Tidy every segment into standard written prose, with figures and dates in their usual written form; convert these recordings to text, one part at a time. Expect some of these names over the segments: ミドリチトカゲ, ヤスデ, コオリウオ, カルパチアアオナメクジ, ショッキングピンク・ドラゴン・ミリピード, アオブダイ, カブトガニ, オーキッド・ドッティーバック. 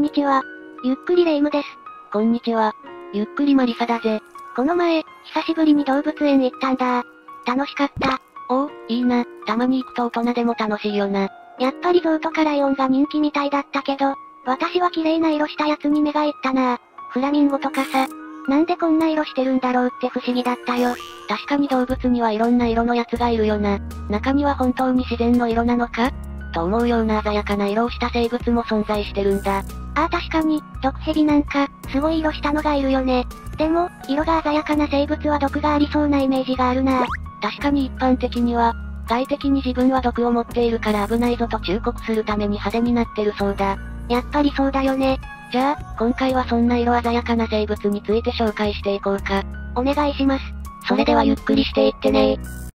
んにちは。ゆっくりレ夢ムです。こんにちは。ゆっくりマリサだぜ。この前、久しぶりに動物園行ったんだ。楽しかった。おお、いいな。たまに行くと大人でも楽しいよな。やっぱりゾウとかライオンが人気みたいだったけど、私は綺麗な色したやつに目がいったな。フラミンゴとかさ。なんでこんな色してるんだろうって不思議だったよ。確かに動物にはいろんな色のやつがいるよな。中には本当に自然の色なのかと思うような鮮やかな色をした生物も存在してるんだ。ああ確かに、毒ヘビなんか、すごい色したのがいるよね。でも、色が鮮やかな生物は毒がありそうなイメージがあるな。確かに一般的には、外的に自分は毒を持っているから危ないぞと忠告するために派手になってるそうだ。やっぱりそうだよね。じゃあ、今回はそんな色鮮やかな生物について紹介していこうか。お願いします。それではゆっくりしていってねー。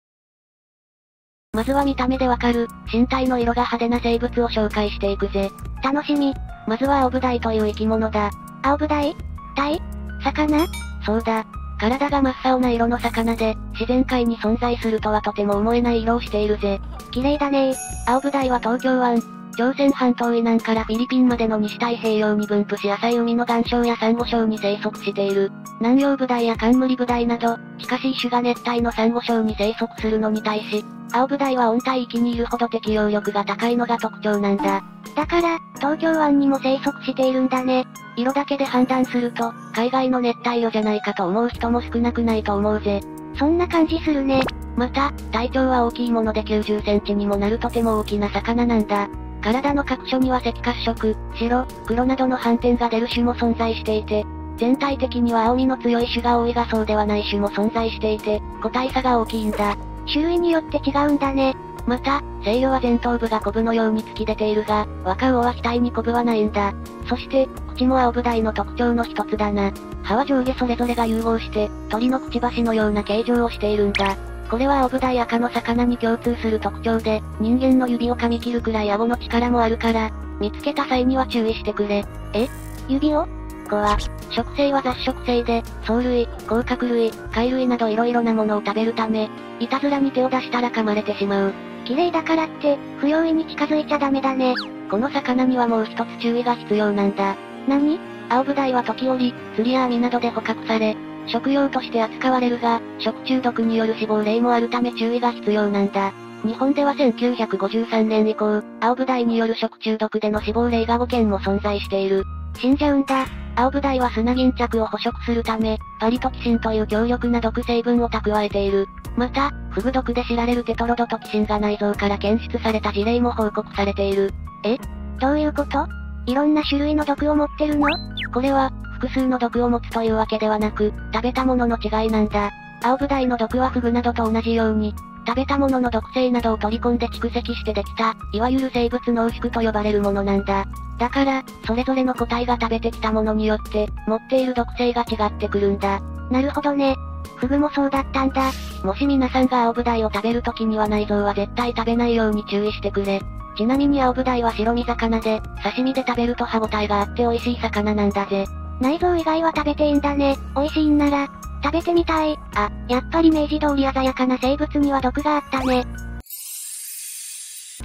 まずは見た目でわかる、身体の色が派手な生物を紹介していくぜ。楽しみ。まずはアオブダイという生き物だ。アオブダイ？ダイ？魚？そうだ。体が真っ青な色の魚で、自然界に存在するとはとても思えない色をしているぜ。綺麗だねー。アオブダイは東京湾、朝鮮半島以南からフィリピンまでの西太平洋に分布し浅い海の岩礁や珊瑚礁に生息している。南洋ブダイや冠ブダイなど、近しい種が熱帯の珊瑚礁に生息するのに対し、アオブダイは温帯域にいるほど適応力が高いのが特徴なんだ。だから、東京湾にも生息しているんだね。色だけで判断すると、海外の熱帯魚じゃないかと思う人も少なくないと思うぜ。そんな感じするね。また、体長は大きいもので90センチにもなるとても大きな魚なんだ。体の各所には赤褐色、白、黒などの斑点が出る種も存在していて、全体的には青みの強い種が多いがそうではない種も存在していて、個体差が大きいんだ。種類によって違うんだね。また、成魚は前頭部がコブのように突き出ているが、若魚は額にコブはないんだ。そして、口もアオブダイの特徴の一つだな。歯は上下それぞれが融合して、鳥のくちばしのような形状をしているんだ。これはアオブダイ赤の魚に共通する特徴で、人間の指を噛み切るくらい顎の力もあるから、見つけた際には注意してくれ。え？指を？は食性は雑食性で、藻類、甲殻類、貝類など色々なものを食べるため、いたずらに手を出したら噛まれてしまう。綺麗だからって、不用意に近づいちゃダメだね。この魚にはもう一つ注意が必要なんだ。何？アオブダイは時折、釣りや網などで捕獲され、食用として扱われるが、食中毒による死亡例もあるため注意が必要なんだ。日本では1953年以降、アオブダイによる食中毒での死亡例が5件も存在している。死んじゃうんだ。アオブダイはスナギンチャクを捕食するため、パリトキシンという強力な毒成分を蓄えている。また、フグ毒で知られるテトロドトキシンが内臓から検出された事例も報告されている。え？どういうこと？いろんな種類の毒を持ってるの？これは、複数の毒を持つというわけではなく、食べたものの違いなんだ。アオブダイの毒はフグなどと同じように、食べたものの毒性などを取り込んで蓄積してできた、いわゆる生物濃縮と呼ばれるものなんだ。だから、それぞれの個体が食べてきたものによって、持っている毒性が違ってくるんだ。なるほどね。フグもそうだったんだ。もし皆さんがアオブダイを食べるときには内臓は絶対食べないように注意してくれ。ちなみにアオブダイは白身魚で、刺身で食べると歯ごたえがあって美味しい魚なんだぜ。内臓以外は食べていいんだね。美味しいんなら。食べてみたい。あ、やっぱり明治通り鮮やかな生物には毒があったね。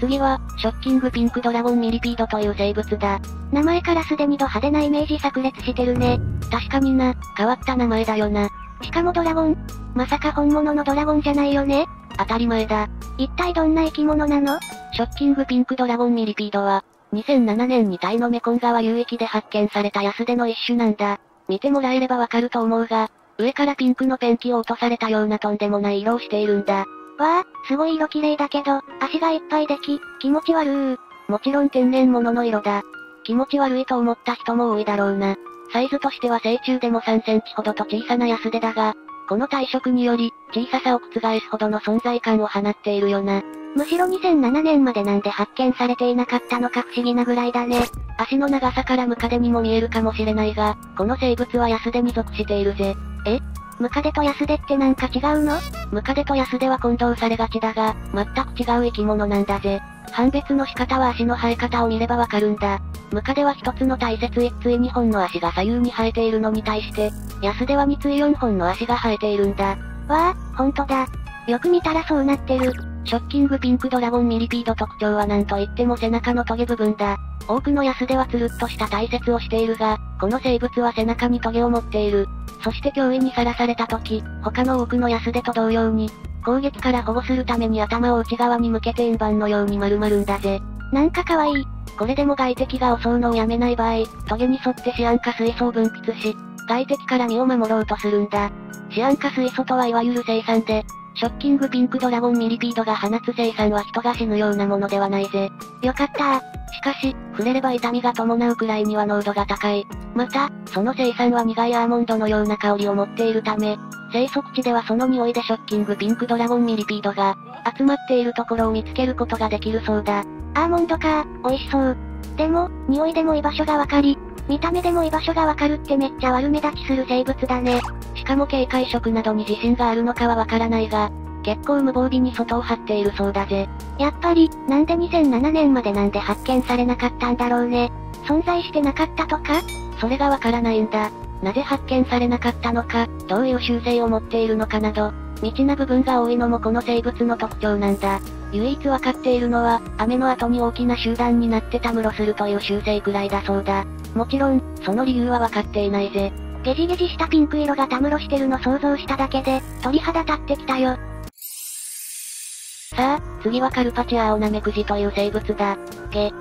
次は、ショッキングピンクドラゴンミリピードという生物だ。名前からすでにド派手なイメージ炸裂してるね。確かにな、変わった名前だよな。しかもドラゴン？まさか本物のドラゴンじゃないよね？当たり前だ。一体どんな生き物なの？ショッキングピンクドラゴンミリピードは、2007年にタイのメコン川流域で発見されたヤスデの一種なんだ。見てもらえればわかると思うが、上からピンクのペンキを落とされたようなとんでもない色をしているんだ。わあ、すごい色綺麗だけど、足がいっぱいでき、気持ち悪い。もちろん天然物の色だ。気持ち悪いと思った人も多いだろうな。サイズとしては成虫でも3センチほどと小さなヤスデだが、この体色により、小ささを覆すほどの存在感を放っているよな。むしろ2007年までなんで発見されていなかったのか不思議なぐらいだね。足の長さからムカデにも見えるかもしれないが、この生物はヤスデに属しているぜ。え？ムカデとヤスデってなんか違うの？ムカデとヤスデは混同されがちだが、全く違う生き物なんだぜ。判別の仕方は足の生え方を見ればわかるんだ。ムカデは一つの大節1対2本の足が左右に生えているのに対して、ヤスデは2対4本の足が生えているんだ。わあ、ほんとだ。よく見たらそうなってる。ショッキングピンクドラゴンミリピード特徴はなんといっても背中のトゲ部分だ。多くのヤスではつるっとした体節をしているが、この生物は背中にトゲを持っている。そして脅威にさらされた時、他の多くのヤスデと同様に、攻撃から保護するために頭を内側に向けて円盤のように丸まるんだぜ。なんか可愛い。これでも外敵が襲うのをやめない場合、トゲに沿ってシアン化水素を分泌し、外敵から身を守ろうとするんだ。シアン化水素とはいわゆる生産で、ショッキングピンクドラゴンミリピードが放つ生産は人が死ぬようなものではないぜ。よかったー。しかし、触れれば痛みが伴うくらいには濃度が高い。また、その生産は苦いアーモンドのような香りを持っているため、生息地ではその匂いでショッキングピンクドラゴンミリピードが、集まっているところを見つけることができるそうだ。アーモンドかー、美味しそう。でも、匂いでも居場所がわかり、見た目でも居場所がわかるってめっちゃ悪目立ちする生物だね。しかも警戒色などに自信があるのかはわからないが、結構無防備に外を張っているそうだぜ。やっぱり、なんで2007年までなんで発見されなかったんだろうね。存在してなかったとか？それがわからないんだ。なぜ発見されなかったのか、どういう習性を持っているのかなど、未知な部分が多いのもこの生物の特徴なんだ。唯一わかっているのは、雨の後に大きな集団になってたむろするという習性くらいだそうだ。もちろん、その理由はわかっていないぜ。ゲジゲジしたピンク色がたむろしてるの想像しただけで、鳥肌立ってきたよ。さあ、次はカルパチア青ナメクジという生物だ。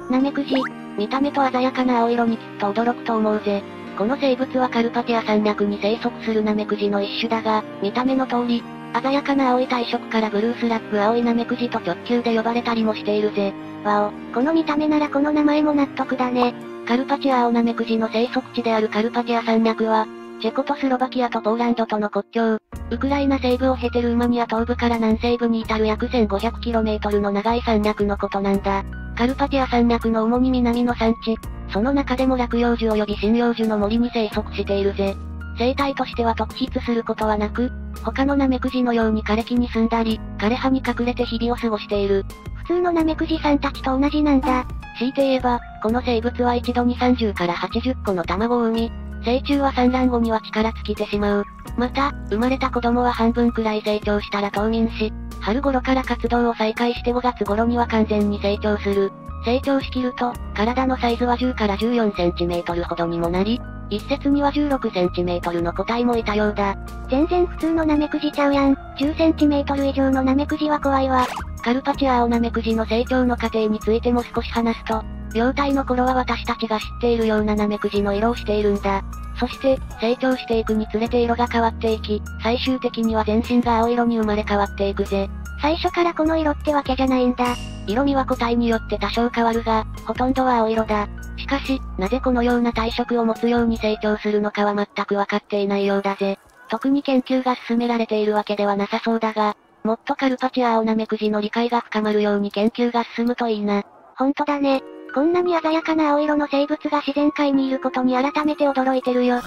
ナメクジ。見た目と鮮やかな青色にきっと驚くと思うぜ。この生物はカルパチア山脈に生息するナメクジの一種だが、見た目の通り、鮮やかな青い体色からブルースラップ青いナメクジと直球で呼ばれたりもしているぜ。わお、この見た目ならこの名前も納得だね。カルパチア青ナメクジの生息地であるカルパチア山脈は、チェコとスロバキアとポーランドとの国境、ウクライナ西部を経てルーマニア東部から南西部に至る約 1500km の長い山脈のことなんだ。カルパチア山脈の主に南の山地、その中でも落葉樹及び針葉樹の森に生息しているぜ。生態としては特筆することはなく、他のナメクジのように枯れ木に住んだり、枯れ葉に隠れて日々を過ごしている。普通のナメクジさんたちと同じなんだ。強いて言えば、この生物は一度に30から80個の卵を産み、成虫は産卵後には力尽きてしまう。また、生まれた子供は半分くらい成長したら冬眠し、春頃から活動を再開して5月頃には完全に成長する。成長しきると、体のサイズは10から14センチメートルほどにもなり、一説には16センチメートルの個体もいたようだ。全然普通のナメクジちゃうやん。10センチメートル以上のナメクジは怖いわ。カルパチア青ナメクジの成長の過程についても少し話すと、幼体の頃は私たちが知っているようなナメクジの色をしているんだ。そして、成長していくにつれて色が変わっていき、最終的には全身が青色に生まれ変わっていくぜ。最初からこの色ってわけじゃないんだ。色味は個体によって多少変わるが、ほとんどは青色だ。しかし、なぜこのような体色を持つように成長するのかは全くわかっていないようだぜ。特に研究が進められているわけではなさそうだが、もっとカルパチア青ナメクジの理解が深まるように研究が進むといいな。ほんとだね。こんなに鮮やかな青色の生物が自然界にいることに改めて驚いてるよ。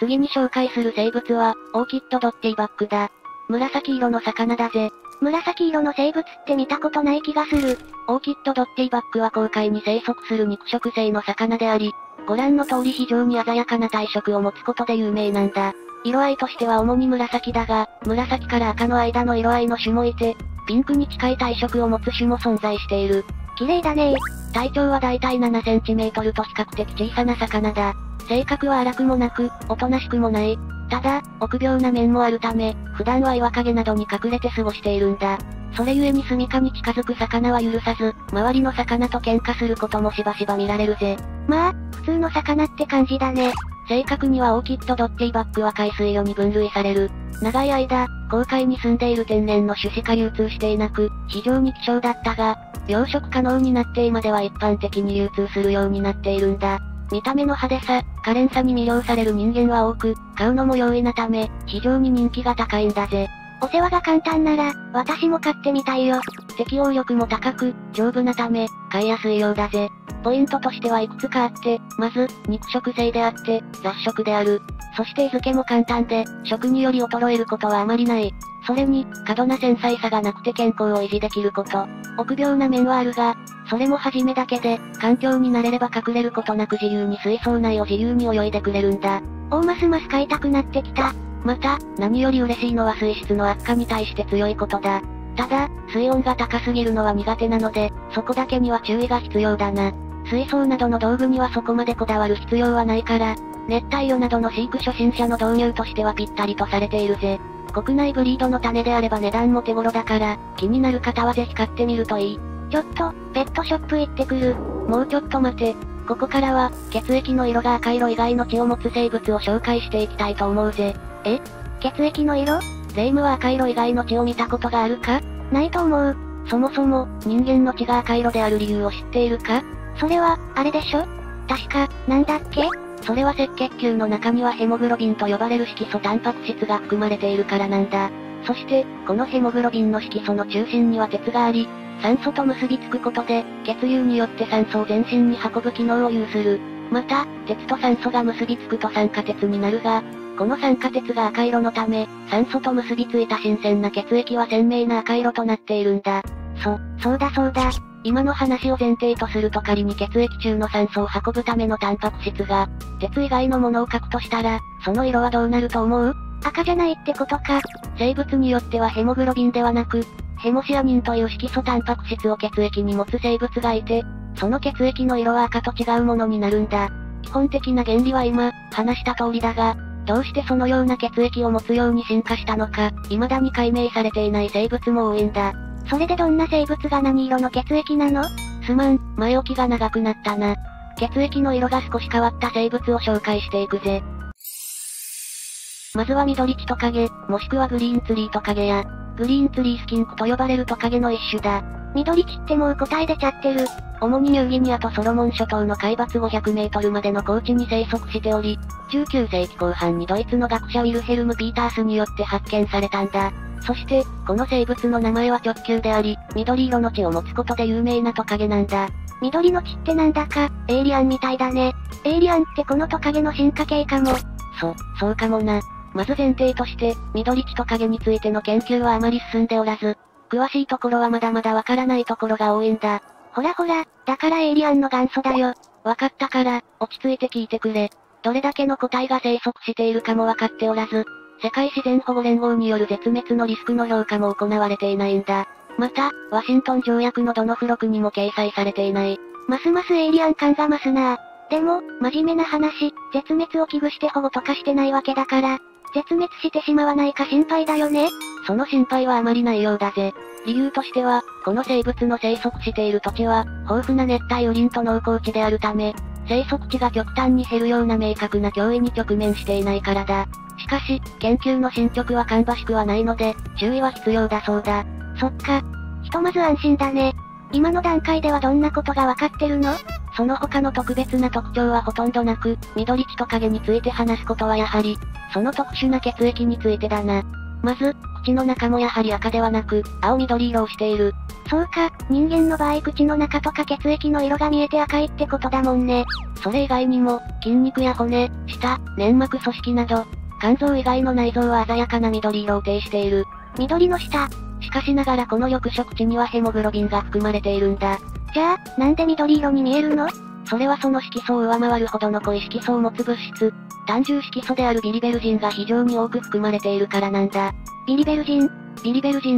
次に紹介する生物は、オーキッドドッティバックだ。紫色の魚だぜ。紫色の生物って見たことない気がする。オーキッドドッティバックは紅海に生息する肉食性の魚であり、ご覧の通り非常に鮮やかな体色を持つことで有名なんだ。色合いとしては主に紫だが、紫から赤の間の色合いの種もいて、ピンクに近い体色を持つ種も存在している。綺麗だねー。体長はだいたい7センチメートルと比較的小さな魚だ。性格は荒くもなく、おとなしくもない。ただ、臆病な面もあるため、普段は岩陰などに隠れて過ごしているんだ。それゆえに住処に近づく魚は許さず、周りの魚と喧嘩することもしばしば見られるぜ。まあ、普通の魚って感じだね。正確にはオーキッドドッティバックは海水魚に分類される。長い間、公海に住んでいる天然の種しか流通していなく、非常に希少だったが、養殖可能になって今では一般的に流通するようになっているんだ。見た目の派手さ、可憐さに魅了される人間は多く、買うのも容易なため、非常に人気が高いんだぜ。お世話が簡単なら、私も買ってみたいよ。適応力も高く、丈夫なため、買いやすいようだぜ。ポイントとしてはいくつかあって、まず、肉食性であって、雑食である。そして餌付けも簡単で、食により衰えることはあまりない。それに、過度な繊細さがなくて健康を維持できること。臆病な面はあるが、それも初めだけで、環境に慣れれば隠れることなく自由に水槽内を自由に泳いでくれるんだ。おーますます買いたくなってきた。また、何より嬉しいのは水質の悪化に対して強いことだ。ただ、水温が高すぎるのは苦手なので、そこだけには注意が必要だな。水槽などの道具にはそこまでこだわる必要はないから、熱帯魚などの飼育初心者の導入としてはぴったりとされているぜ。国内ブリードの種であれば値段も手頃だから、気になる方はぜひ買ってみるといい。ちょっと、ペットショップ行ってくる。もうちょっと待て。ここからは、血液の色が赤色以外の血を持つ生物を紹介していきたいと思うぜ。え？血液の色？霊夢は赤色以外の血を見たことがあるか？ないと思う。そもそも、人間の血が赤色である理由を知っているか？それは、あれでしょ？確か、なんだっけ？それは赤血球の中にはヘモグロビンと呼ばれる色素タンパク質が含まれているからなんだ。そして、このヘモグロビンの色素の中心には鉄があり、酸素と結びつくことで、血流によって酸素を全身に運ぶ機能を有する。また、鉄と酸素が結びつくと酸化鉄になるが、この酸化鉄が赤色のため、酸素と結びついた新鮮な血液は鮮明な赤色となっているんだ。そうだ。今の話を前提とすると仮に血液中の酸素を運ぶためのタンパク質が、鉄以外のものを欠くとしたら、その色はどうなると思う？赤じゃないってことか。生物によってはヘモグロビンではなく、ヘモシアニンという色素タンパク質を血液に持つ生物がいて、その血液の色は赤と違うものになるんだ。基本的な原理は今、話した通りだが、どうしてそのような血液を持つように進化したのか、未だに解明されていない生物も多いんだ。それでどんな生物が何色の血液なの？すまん、前置きが長くなったな。血液の色が少し変わった生物を紹介していくぜ。まずは緑血トカゲ、もしくはグリーンツリートカゲや、グリーンツリースキンクと呼ばれるトカゲの一種だ。緑血ってもう答え出ちゃってる。主にニューギニアとソロモン諸島の海抜500メートルまでの高地に生息しており、19世紀後半にドイツの学者ウィルヘルム・ピータースによって発見されたんだ。そして、この生物の名前は直球であり、緑色の血を持つことで有名なトカゲなんだ。緑の血ってなんだか、エイリアンみたいだね。エイリアンってこのトカゲの進化系かも。そうかもな。まず前提として、緑血トカゲについての研究はあまり進んでおらず、詳しいところはまだまだわからないところが多いんだ。ほら、だからエイリアンの元祖だよ。わかったから、落ち着いて聞いてくれ。どれだけの個体が生息しているかもわかっておらず、世界自然保護連合による絶滅のリスクの評価も行われていないんだ。また、ワシントン条約のどの付録にも掲載されていない。ますますエイリアン感が増すな。でも、真面目な話、絶滅を危惧して保護とかしてないわけだから、絶滅してしまわないか心配だよね？その心配はあまりないようだぜ。理由としては、この生物の生息している土地は、豊富な熱帯雨林と農耕地であるため、生息地が極端に減るような明確な脅威に直面していないからだ。しかし、研究の進捗は芳しくはないので、注意は必要だそうだ。そっか。ひとまず安心だね。今の段階ではどんなことがわかってるの？その他の特別な特徴はほとんどなく、緑血トカゲについて話すことはやはり、その特殊な血液についてだな。まず、口の中もやはり赤ではなく、青緑色をしている。そうか、人間の場合口の中とか血液の色が見えて赤いってことだもんね。それ以外にも、筋肉や骨、舌、粘膜組織など、肝臓以外の内臓は鮮やかな緑色を呈している。緑の下。しかしながらこの緑色地にはヘモグロビンが含まれているんだ。じゃあ、なんで緑色に見えるの？それはその色素を上回るほどの濃い色素を持つ物質、単重色素であるビリベルジンが非常に多く含まれているからなんだ。ビリベルジン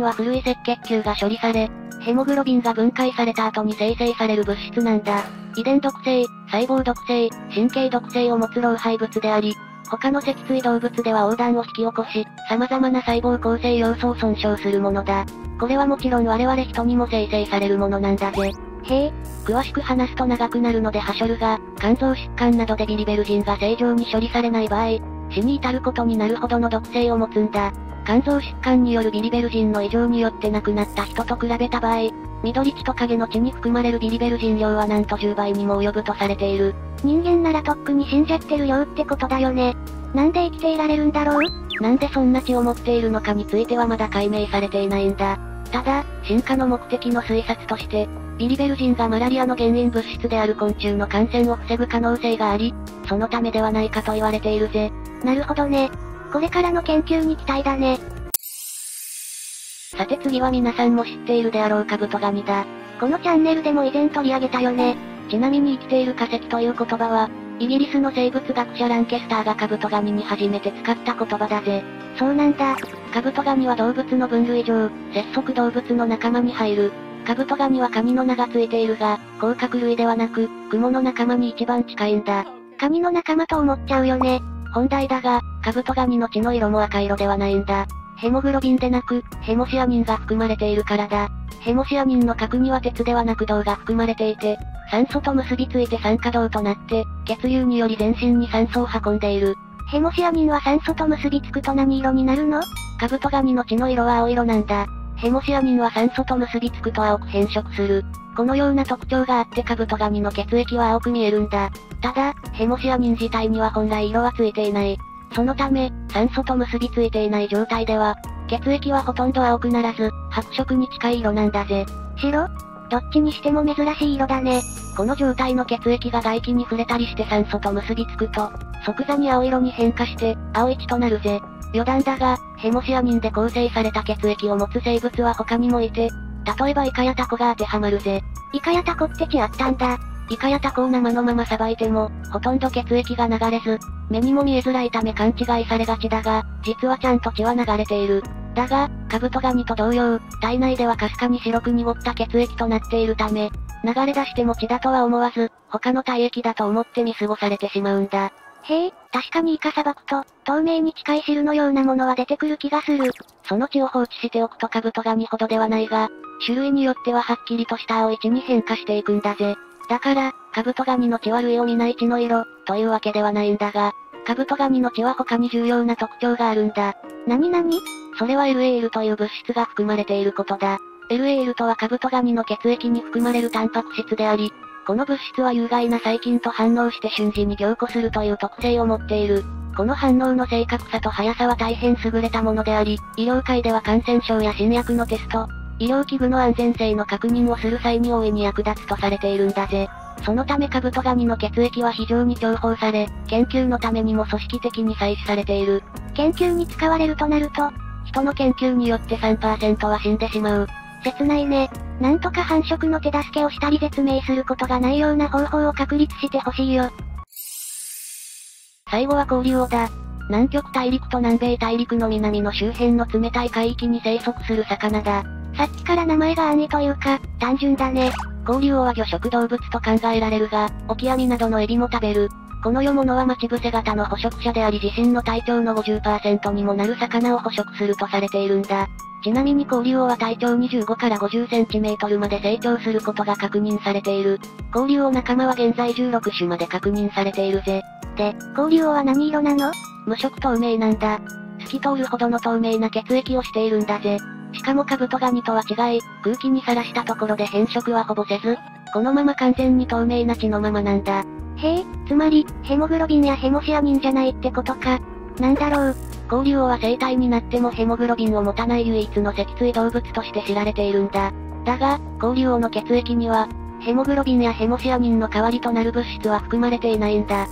は古い赤血球が処理され、ヘモグロビンが分解された後に生成される物質なんだ。遺伝毒性、細胞毒性、神経毒性を持つ老廃物であり、他の脊椎動物では横断を引き起こし、様々な細胞構成要素を損傷するものだ。これはもちろん我々人にも生成されるものなんだぜ。へえ、詳しく話すと長くなるのではしょるが、肝臓疾患などでビリベルジンが正常に処理されない場合、死に至ることになるほどの毒性を持つんだ。肝臓疾患によるビリベルジンの異常によって亡くなった人と比べた場合、緑血トカゲの血に含まれるビリベルジン量はなんと10倍にも及ぶとされている。人間ならとっくに死んじゃってる量ってことだよね。なんで生きていられるんだろう？なんでそんな血を持っているのかについてはまだ解明されていないんだ。ただ、進化の目的の推察として、ビリベルジンがマラリアの原因物質である昆虫の感染を防ぐ可能性があり、そのためではないかと言われているぜ。なるほどね。これからの研究に期待だね。さて次は皆さんも知っているであろうカブトガニだ。このチャンネルでも以前取り上げたよね。ちなみに生きている化石という言葉は、イギリスの生物学者ランケスターがカブトガニに初めて使った言葉だぜ。そうなんだ。カブトガニは動物の分類上、節足動物の仲間に入る。カブトガニはカニの名がついているが、甲殻類ではなく、クモの仲間に一番近いんだ。カニの仲間と思っちゃうよね。本題だが、カブトガニの血の色も赤色ではないんだ。ヘモグロビンでなく、ヘモシアニンが含まれているからだ。ヘモシアニンの核には鉄ではなく銅が含まれていて、酸素と結びついて酸化銅となって、血流により全身に酸素を運んでいる。ヘモシアニンは酸素と結びつくと何色になるの？カブトガニの血の色は青色なんだ。ヘモシアニンは酸素と結びつくと青く変色する。このような特徴があってカブトガニの血液は青く見えるんだ。ただ、ヘモシアニン自体には本来色はついていない。そのため、酸素と結びついていない状態では、血液はほとんど青くならず、白色に近い色なんだぜ。白？どっちにしても珍しい色だね。この状態の血液が外気に触れたりして酸素と結びつくと、即座に青色に変化して、青1となるぜ。余談だが、ヘモシアニンで構成された血液を持つ生物は他にもいて、例えばイカやタコが当てはまるぜ。イカやタコって血あったんだ。イカやタコを生のままさばいても、ほとんど血液が流れず、目にも見えづらいため勘違いされがちだが、実はちゃんと血は流れている。だが、カブトガニと同様、体内ではかすかに白く濁った血液となっているため、流れ出しても血だとは思わず、他の体液だと思って見過ごされてしまうんだ。へえ、確かにイカさばくと、透明に近い汁のようなものは出てくる気がする。その血を放置しておくとカブトガニほどではないが、種類によってははっきりとした青い血に変化していくんだぜ。だから、カブトガニの血は類を見ない血の色、というわけではないんだが、カブトガニの血は他に重要な特徴があるんだ。何？それは LAL という物質が含まれていることだ。LAL とはカブトガニの血液に含まれるタンパク質であり、この物質は有害な細菌と反応して瞬時に凝固するという特性を持っている。この反応の正確さと速さは大変優れたものであり、医療界では感染症や新薬のテスト、医療器具の安全性の確認をする際に大いに役立つとされているんだぜ。そのためカブトガニの血液は非常に重宝され、研究のためにも組織的に採取されている。研究に使われるとなると、人の研究によって 3% は死んでしまう。切ないね。なんとか繁殖の手助けをしたり絶命することがないような方法を確立してほしいよ。最後は交流王だ。南極大陸と南米大陸の南の周辺の冷たい海域に生息する魚だ。さっきから名前が安易というか、単純だね。交流王は魚食動物と考えられるが、オキアミなどのエビも食べる。この世物は待ち伏せ型の捕食者であり自身の体長の 50% にもなる魚を捕食するとされているんだ。ちなみに交流王は体長25から 50cm まで成長することが確認されている。交流王仲間は現在16種まで確認されているぜ。で、交流王は何色なの？無色透明なんだ。透き通るほどの透明な血液をしているんだぜ。しかもカブトガニとは違い、空気にさらしたところで変色はほぼせず、このまま完全に透明な血のままなんだ。へえ、つまり、ヘモグロビンやヘモシアニンじゃないってことか。なんだろう。交流王は生体になってもヘモグロビンを持たない唯一の脊椎動物として知られているんだ。だが、交流王の血液には、ヘモグロビンやヘモシアニンの代わりとなる物質は含まれていないんだ。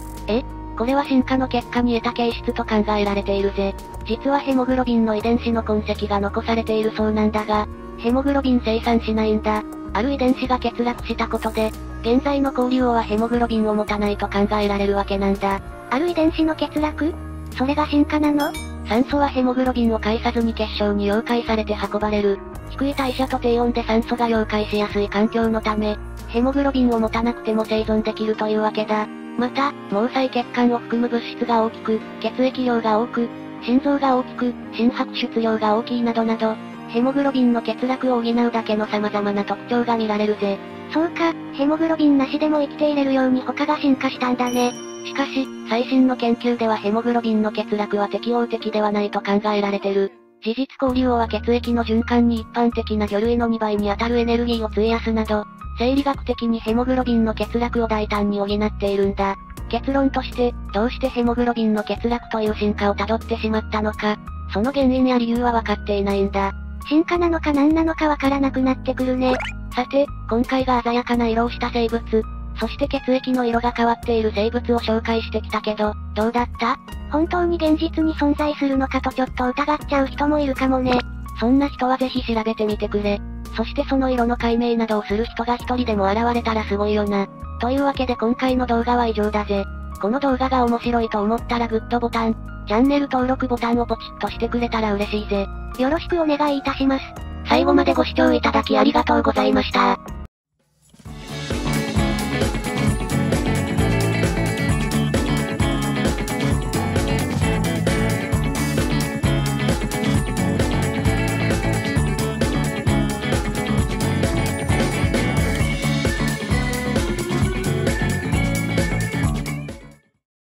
これは進化の結果に得た形質と考えられているぜ。実はヘモグロビンの遺伝子の痕跡が残されているそうなんだが、ヘモグロビン生産しないんだ。ある遺伝子が欠落したことで、現在の交流王はヘモグロビンを持たないと考えられるわけなんだ。ある遺伝子の欠落？それが進化なの？酸素はヘモグロビンを介さずに結晶に溶解されて運ばれる。低い代謝と低温で酸素が溶解しやすい環境のため、ヘモグロビンを持たなくても生存できるというわけだ。また、毛細血管を含む物質が大きく、血液量が多く、心臓が大きく、心拍出量が大きいなどなど、ヘモグロビンの欠落を補うだけの様々な特徴が見られるぜ。そうか、ヘモグロビンなしでも生きていれるように他が進化したんだね。しかし、最新の研究ではヘモグロビンの欠落は適応的ではないと考えられてる。事実交流王は血液の循環に一般的な魚類の2倍に当たるエネルギーを費やすなど、生理学的にヘモグロビンの欠落を大胆に補っているんだ。結論として、どうしてヘモグロビンの欠落という進化を辿ってしまったのか、その原因や理由は分かっていないんだ。進化なのか何なのか分からなくなってくるね。さて、今回が鮮やかな色をした生物、そして血液の色が変わっている生物を紹介してきたけど、どうだった？本当に現実に存在するのかとちょっと疑っちゃう人もいるかもね。そんな人はぜひ調べてみてくれ。そしてその色の解明などをする人が一人でも現れたらすごいよな。というわけで今回の動画は以上だぜ。この動画が面白いと思ったらグッドボタン、チャンネル登録ボタンをポチッとしてくれたら嬉しいぜ。よろしくお願いいたします。最後までご視聴いただきありがとうございました。